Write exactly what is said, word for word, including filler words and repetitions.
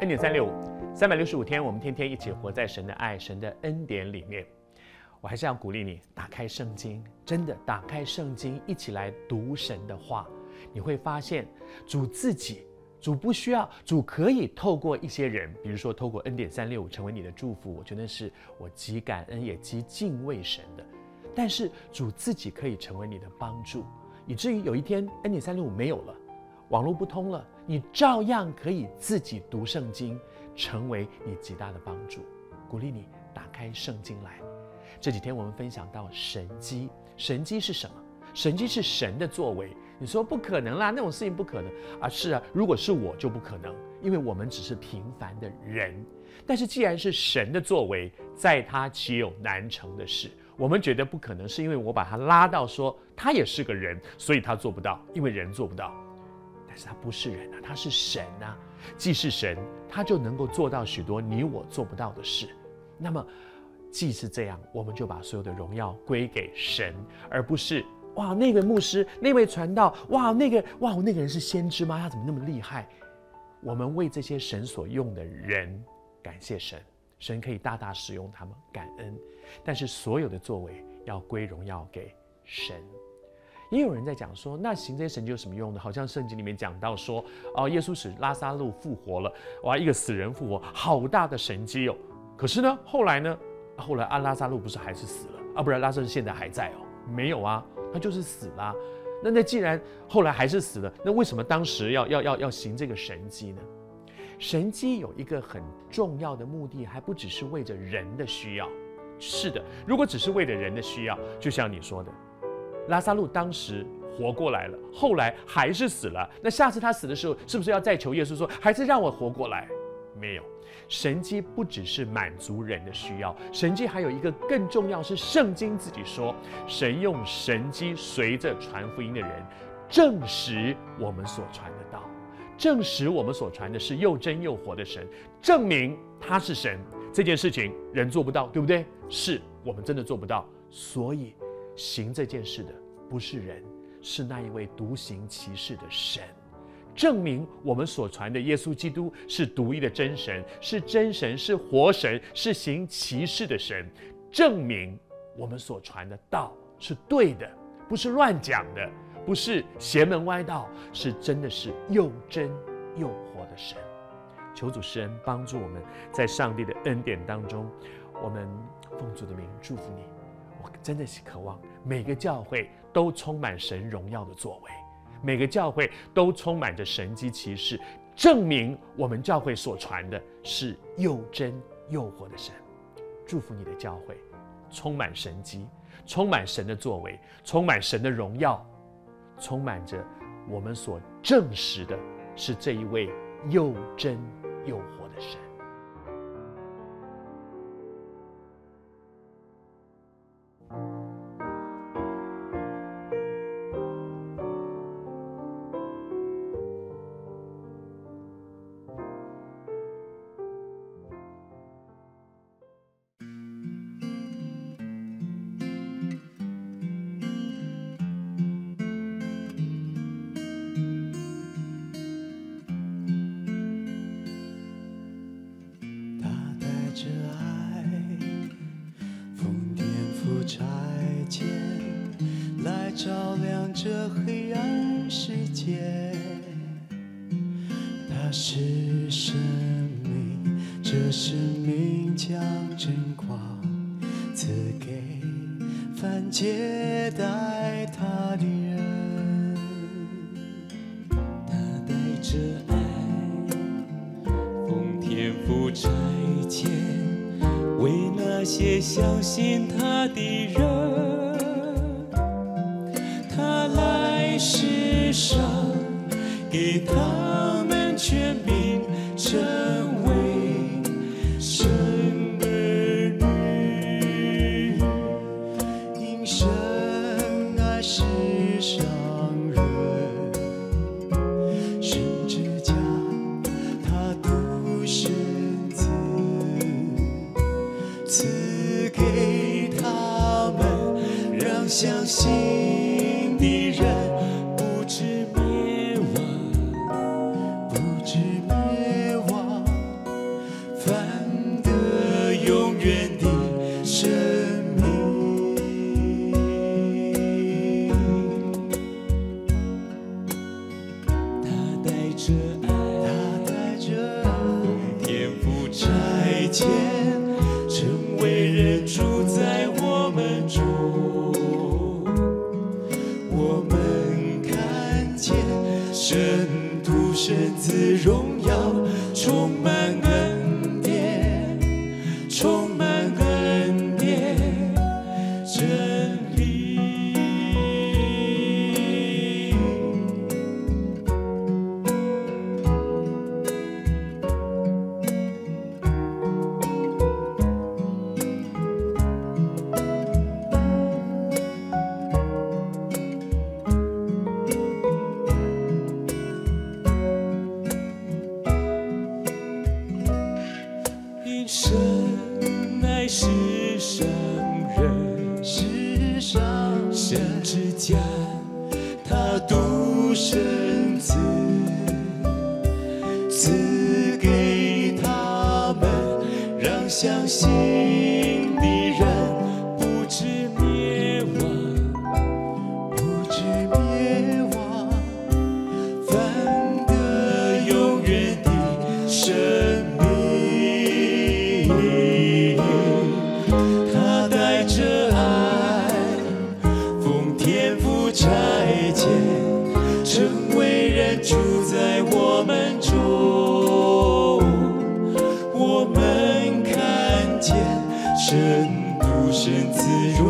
恩典三六五，三百六十五天，我们天天一起活在神的爱、神的恩典里面。我还是要鼓励你，打开圣经，真的打开圣经，一起来读神的话。你会发现，主自己，主不需要，主可以透过一些人，比如说透过恩典三六五成为你的祝福。我觉得是我极感恩，也极敬畏神的。但是主自己可以成为你的帮助，以至于有一天恩典三六五没有了。 网络不通了，你照样可以自己读圣经，成为你极大的帮助。鼓励你打开圣经来。这几天我们分享到神迹，神迹是什么？神迹是神的作为。你说不可能啦，那种事情不可能啊！是啊，如果是我就不可能，因为我们只是平凡的人。但是既然是神的作为，在他岂有难成的事？ 我们觉得不可能，是因为我把他拉到说他也是个人，所以他做不到，因为人做不到。 但是他不是人啊，他是神啊！既是神，他就能够做到许多你我做不到的事。那么，既是这样，我们就把所有的荣耀归给神，而不是哇那个牧师、那位传道、哇那个哇那个人是先知吗？他怎么那么厉害？我们为这些神所用的人感谢神，神可以大大使用他们，感恩。但是所有的作为要归荣耀给神。 也有人在讲说，那行这些神迹有什么用呢？好像圣经里面讲到说，哦，耶稣使拉撒路复活了，哇，一个死人复活，好大的神迹哦。可是呢，后来呢，后来啊，拉撒路不是还是死了啊？不然拉撒路现在还在哦？没有啊，他就是死了啊。那那既然后来还是死了，那为什么当时要要要要行这个神迹呢？神迹有一个很重要的目的，还不只是为着人的需要。是的，如果只是为了人的需要，就像你说的。 拉撒路当时活过来了，后来还是死了。那下次他死的时候，是不是要再求耶稣说，还是让我活过来？没有，神迹不只是满足人的需要，神迹还有一个更重要，是圣经自己说，神用神迹随着传福音的人，证实我们所传的道，证实我们所传的是又真又活的神，证明他是神。这件事情人做不到，对不对？是我们真的做不到，所以 行这件事的不是人，是那一位独行其事的神，证明我们所传的耶稣基督是独一的真神，是真神，是活神，是行其事的神，证明我们所传的道是对的，不是乱讲的，不是邪门歪道，是真的是又真又活的神。求主施恩帮助我们，在上帝的恩典当中，我们奉主的名祝福你。 我真的是渴望每个教会都充满神荣耀的作为，每个教会都充满着神迹奇事，证明我们教会所传的是又真又活的神。祝福你的教会，充满神迹，充满神的作为，充满神的荣耀，充满着我们所证实的是这一位又真又活的神。信的人不知灭亡，前，成为人住在我们中。我们看见神独生子荣耀，充满恩典，充满恩典真理。因神爱世上人，世上神之家，他独生子赐给他们，让相信的人不至灭亡，不至灭亡，反得永远的生命。他带着爱，奉天父差遣，成为人住在我们中。我们看见神独生子。